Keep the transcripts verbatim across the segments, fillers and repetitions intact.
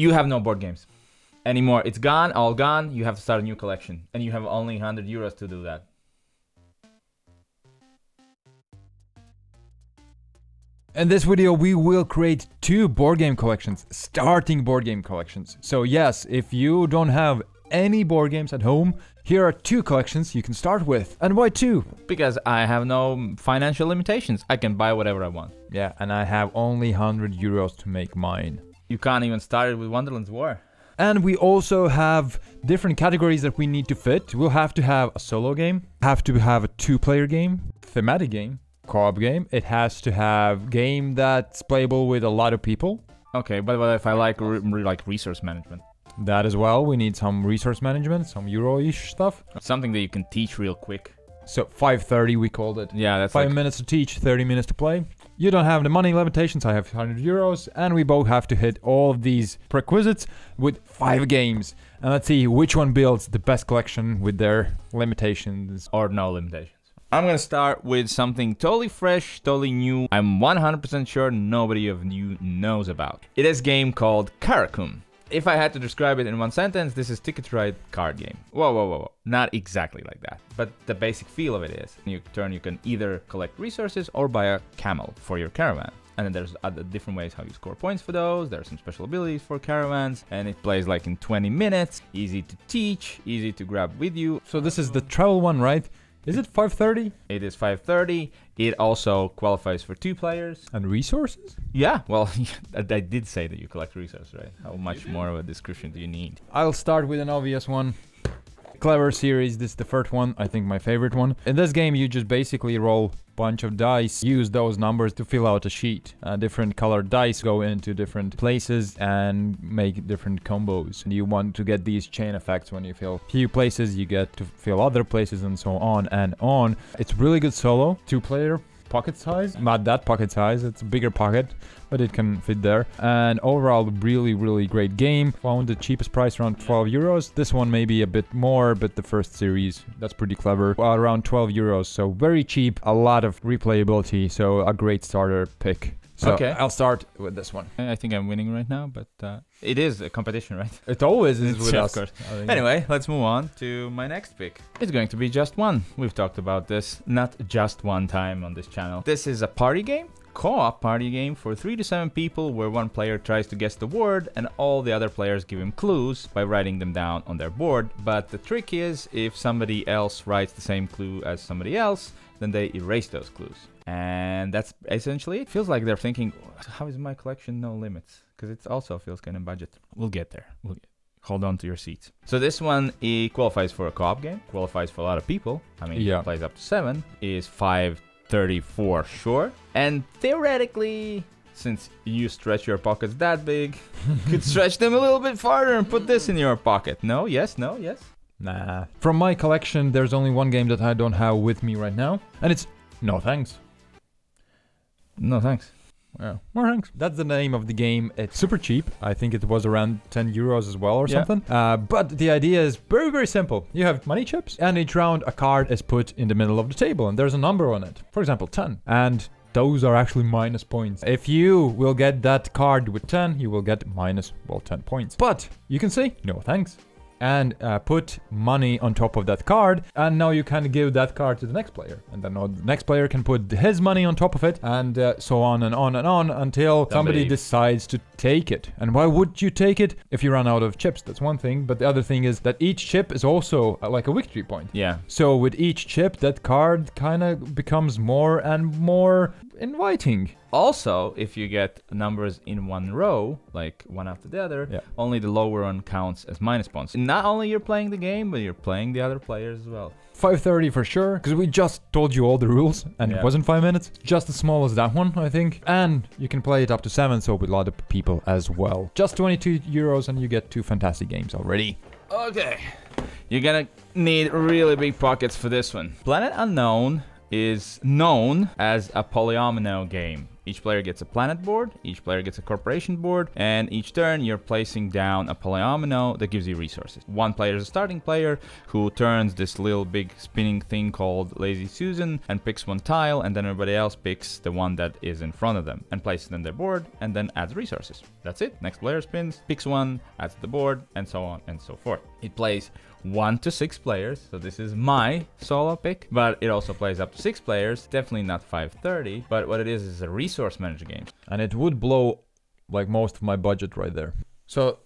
You have no board games anymore. It's gone, all gone. You have to start a new collection. And you have only one hundred euros to do that. In this video, we will create two board game collections, starting board game collections. So yes, if you don't have any board games at home, here are two collections you can start with. And why two? Because I have no financial limitations. I can buy whatever I want. Yeah, and I have only one hundred euros to make mine. You can't even start it with Wonderland's War. And we also have different categories that we need to fit. We'll have to have a solo game, have to have a two-player game, thematic game, co-op game. It has to have game that's playable with a lot of people. Okay, but what if I like re re like resource management? That as well. We need some resource management, some Euro-ish stuff. Something that you can teach real quick. So five thirty we called it. Yeah, that's five like... minutes to teach, thirty minutes to play. You don't have the money limitations. I have one hundred euros, and we both have to hit all of these prerequisites with five games. And let's see which one builds the best collection with their limitations or no limitations. I'm gonna start with something totally fresh, totally new. I'm one hundred percent sure nobody of you knows about. It is a game called Karakum. If I had to describe it in one sentence, this is Ticket to Ride card game. Whoa, whoa, whoa, whoa. Not exactly like that, but the basic feel of it is, in your turn you can either collect resources or buy a camel for your caravan. And then there's other different ways how you score points for those. There are some special abilities for caravans, and it plays like in twenty minutes. Easy to teach, easy to grab with you. So this is the travel one, right? Is it five thirty? It is five thirty. It also qualifies for two players. And resources? Yeah, well, I did say that you collect resources, right? How much more of a description do you need? I'll start with an obvious one. Clever series, this is the first one, I think my favorite one. In this game, you just basically roll a bunch of dice, use those numbers to fill out a sheet. Uh, different colored dice go into different places and make different combos. And you want to get these chain effects. When you fill few places, you get to fill other places, and so on and on. It's really good solo, two-player. Pocket size, not that pocket size, it's a bigger pocket, but it can fit there. And overall, really, really great game. Found the cheapest price around twelve euros. This one maybe a bit more, but the first series, that's pretty clever. Well, around twelve euros, so very cheap, a lot of replayability, so a great starter pick. So okay. I'll start with this one. I think I'm winning right now, but uh, it is a competition, right? It always is with yeah, us. Of course. Anyway, let's move on to my next pick. It's going to be Just One. We've talked about this not just one time on this channel. This is a party game, co-op party game for three to seven people, where one player tries to guess the word and all the other players give him clues by writing them down on their board. But the trick is, if somebody else writes the same clue as somebody else, then they erase those clues. And that's essentially it. Feels like they're thinking, how is my collection no limits? Because it also feels kind of budget. We'll get there. We'll get, hold on to your seats. So this one, it qualifies for a co-op game, qualifies for a lot of people. I mean, yeah. It plays up to seven, is five thirty-four sure. And theoretically, since you stretch your pockets that big, you could stretch them a little bit farther and put this in your pocket. No, yes, no, yes. Nah. From my collection, there's only one game that I don't have with me right now. And it's No Thanks. No Thanks. Wow. No Thanks. That's the name of the game. It's super cheap. I think it was around ten euros as well or yeah. something. Uh, but the idea is very, very simple. You have money chips, and each round a card is put in the middle of the table, and there's a number on it. For example, ten. And those are actually minus points. If you will get that card with ten, you will get minus, well, ten points. But you can say, no thanks. And uh, put money on top of that card, and now you can give that card to the next player, and then the next player can put his money on top of it, and uh, so on and on and on until somebody decides to take it. And why would you take it? If you run out of chips, that's one thing, but the other thing is that each chip is also uh, like a victory point. Yeah. So with each chip, that card kind of becomes more and more inviting. Also, if you get numbers in one row, like one after the other, yeah. only the lower one counts as minus points. Not only you're playing the game, but you're playing the other players as well. five thirty for sure, because we just told you all the rules, and yeah. it wasn't five minutes. Just as small as that one, I think. And you can play it up to seven, so with a lot of people as well. Just twenty-two euros, and you get two fantastic games already. Okay, you're gonna need really big pockets for this one. Planet Unknown is known as a polyomino game. Each player gets a planet board, each player gets a corporation board, and each turn you're placing down a polyomino that gives you resources. One player is a starting player who turns this little big spinning thing called Lazy Susan and picks one tile, and then everybody else picks the one that is in front of them and places it on their board and then adds resources. That's it. Next player spins, picks one, adds to the board, and so on and so forth. It plays one to six players, so this is my solo pick, but it also plays up to six players, definitely not five thirty, but what it is is a resource manager game. And it would blow like most of my budget right there. So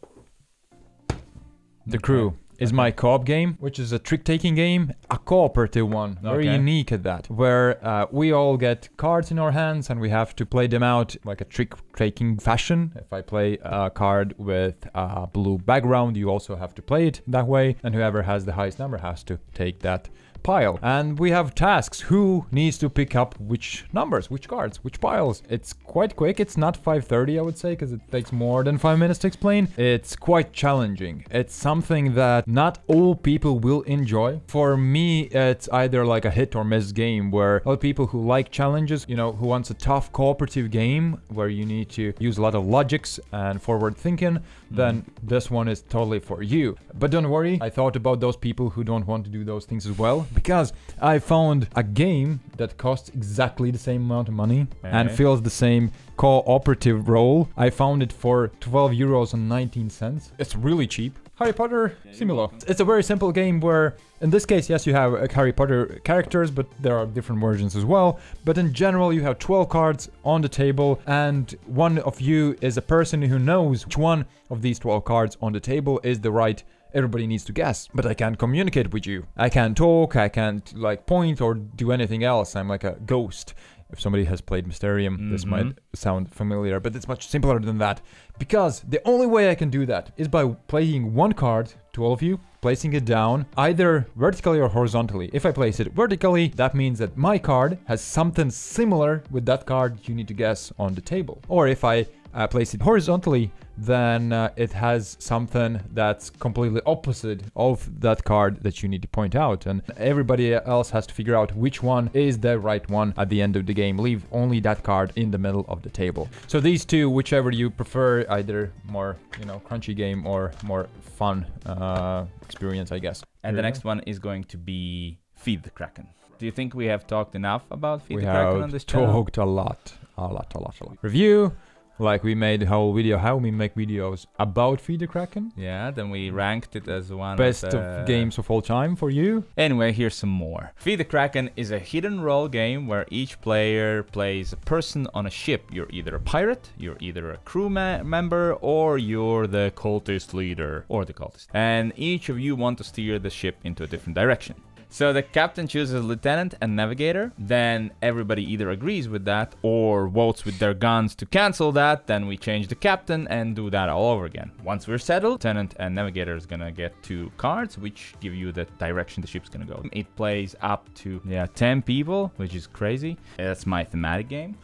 The Crew is my co-op game, which is a trick-taking game, a cooperative one, very okay. unique at that, where uh, we all get cards in our hands and we have to play them out like a trick-taking fashion. If I play a card with a blue background, you also have to play it that way, and whoever has the highest number has to take that pile. And we have tasks, who needs to pick up which numbers, which cards, which piles. It's quite quick. It's not five thirty, I would say, because it takes more than five minutes to explain. It's quite challenging. It's something that not all people will enjoy. For me, it's either like a hit or miss game, where all people who like challenges, you know, who wants a tough cooperative game where you need to use a lot of logics and forward thinking, mm-hmm. then this one is totally for you. But don't worry, I thought about those people who don't want to do those things as well, because I found a game that costs exactly the same amount of money okay. and fills the same cooperative role. I found it for twelve euros and nineteen cents. It's really cheap. Harry Potter, yeah, similar. It's a very simple game where, in this case, yes, you have uh, Harry Potter characters, but there are different versions as well. But in general, you have twelve cards on the table, and one of you is a person who knows which one of these twelve cards on the table is the right. Everybody needs to guess, but I can't communicate with you. I can't talk, I can't like point or do anything else. I'm like a ghost. If somebody has played Mysterium, mm-hmm. this might sound familiar, but it's much simpler than that. Because the only way I can do that is by playing one card to all of you, placing it down either vertically or horizontally. If I place it vertically, that means that my card has something similar with that card you need to guess on the table. Or if I uh, place it horizontally, then uh, it has something that's completely opposite of that card that you need to point out, and everybody else has to figure out which one is the right one at the end of the game. Leave only that card in the middle of the table. So these two, whichever you prefer, either more, you know, crunchy game or more fun uh, experience, I guess. And the next one is going to be Feed the Kraken. Do you think we have talked enough about Feed the Kraken on this channel? We have talked a lot, a lot, a lot, a lot. Review. Like, we made a whole video how we make videos about Feed the Kraken. Yeah, then we ranked it as one best of, the... of games of all time for you. Anyway, here's some more. Feed the Kraken is a hit and roll game where each player plays a person on a ship. You're either a pirate, you're either a crew member, or you're the cultist leader or the cultist. And each of you want to steer the ship into a different direction. So the captain chooses a lieutenant and navigator, then everybody either agrees with that or votes with their guns to cancel that, then we change the captain and do that all over again. Once we're settled, lieutenant and navigator is gonna get two cards, which give you the direction the ship's gonna go. It plays up to yeah, ten people, which is crazy. That's my thematic game.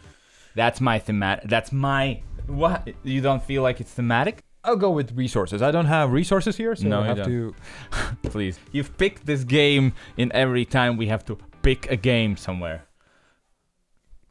That's my thematic, that's my, what? You don't feel like it's thematic? I'll go with resources. I don't have resources here, so no, I have to... Please. You've picked this game in every time we have to pick a game somewhere.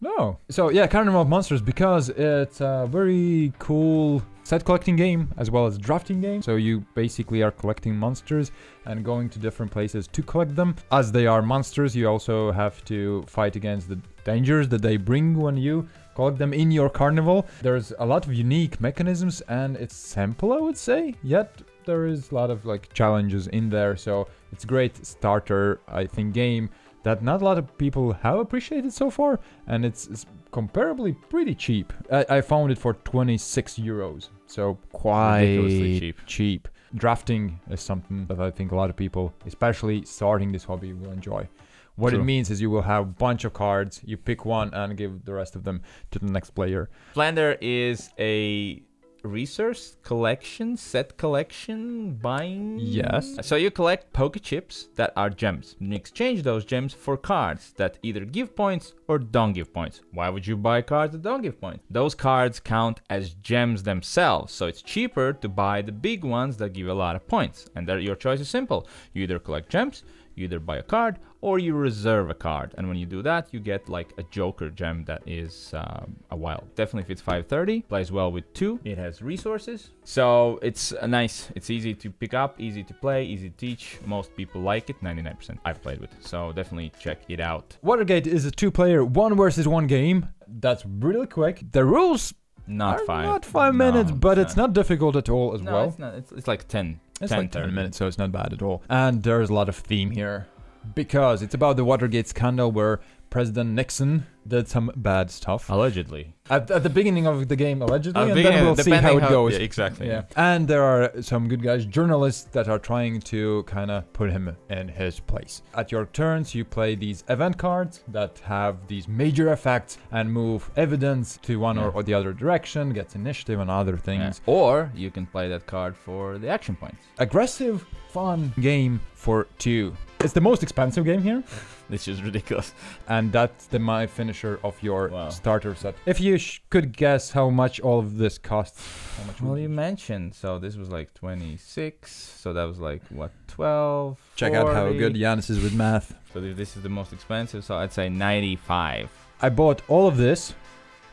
No. So yeah, Carnival of Monsters, because it's a very cool set collecting game as well as drafting game. So you basically are collecting monsters and going to different places to collect them. As they are monsters, you also have to fight against the dangers that they bring when you collect them in your carnival. There's a lot of unique mechanisms and it's simple, I would say, yet there is a lot of like challenges in there. So it's a great starter, I think, game that not a lot of people have appreciated so far, and it's, it's comparably pretty cheap. I, I found it for twenty-six euros, so quite ridiculously cheap. cheap. Drafting is something that I think a lot of people, especially starting this hobby, will enjoy. What True. It means is you will have a bunch of cards, you pick one and give the rest of them to the next player. Splendor is a resource collection, set collection, buying? Yes. So you collect poker chips that are gems. You exchange those gems for cards that either give points or don't give points. Why would you buy cards that don't give points? Those cards count as gems themselves, so it's cheaper to buy the big ones that give a lot of points. And there, your choice is simple. You either collect gems, You either buy a card or you reserve a card, and when you do that you get like a joker gem that is um, a wild. Definitely fits five thirty, plays well with two, it has resources, so it's uh, nice. It's easy to pick up, easy to play, easy to teach. Most people like it, ninety-nine percent I've played with, so definitely check it out. Watergate is a two-player one versus one game that's really quick. The rules not five not five no, minutes but it's not. Not difficult at all as no, well it's, not. It's, it's like ten It's ten, like ten minutes, so it's not bad at all. And there's a lot of theme here, because it's about the Watergate scandal where President Nixon did some bad stuff. Allegedly. At, at the beginning of the game, allegedly, uh, and then we'll see how it how, goes. Yeah, exactly. Yeah. And there are some good guys, journalists, that are trying to kind of put him in his place. At your turns, you play these event cards that have these major effects and move evidence to one yeah. or, or the other direction, gets initiative and other things. Yeah. Or you can play that card for the action points. Aggressive, fun game for two. It's the most expensive game here. This is ridiculous. And that's the my finisher of your wow. starter set. If you sh could guess how much all of this costs. How much well, you mentioned. So this was like twenty-six. So that was like, what, twelve? Check forty. Out how good Giannis is with math. So this is the most expensive. So I'd say ninety-five. I bought all of this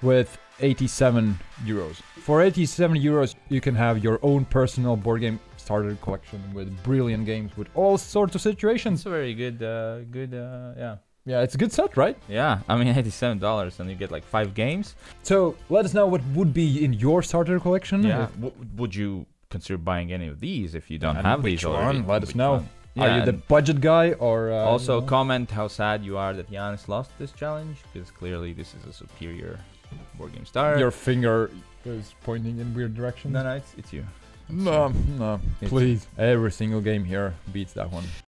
with eighty-seven euros. For eighty-seven euros, you can have your own personal board game starter collection with brilliant games with all sorts of situations. It's a very good, uh, good, uh, yeah. Yeah, it's a good set, right? Yeah, I mean, eighty-seven dollars and you get like five games. So let us know what would be in your starter collection. Yeah, if, w would you consider buying any of these if you don't have these already? One? Let us know. One? Yeah, are you the budget guy or... Uh, also you know? Comment how sad you are that Giannis lost this challenge, because clearly this is a superior board game starter. Your finger is pointing in weird directions. No, no, it's, it's you. No, no, please. Every single game here beats that one.